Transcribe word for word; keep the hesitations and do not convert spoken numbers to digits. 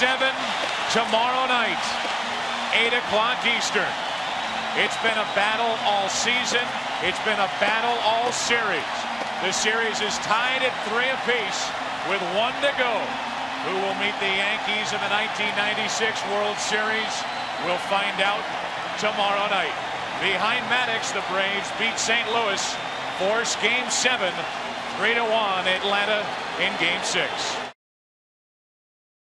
seven tomorrow night, eight o'clock Eastern. It's been a battle all season. It's been a battle all series. The series is tied at three apiece with one to go. Who will meet the Yankees in the nineteen ninety-six World Series? We'll find out tomorrow night. Behind Maddox, the Braves beat Saint Louis, force Game seven, three to one Atlanta in Game six.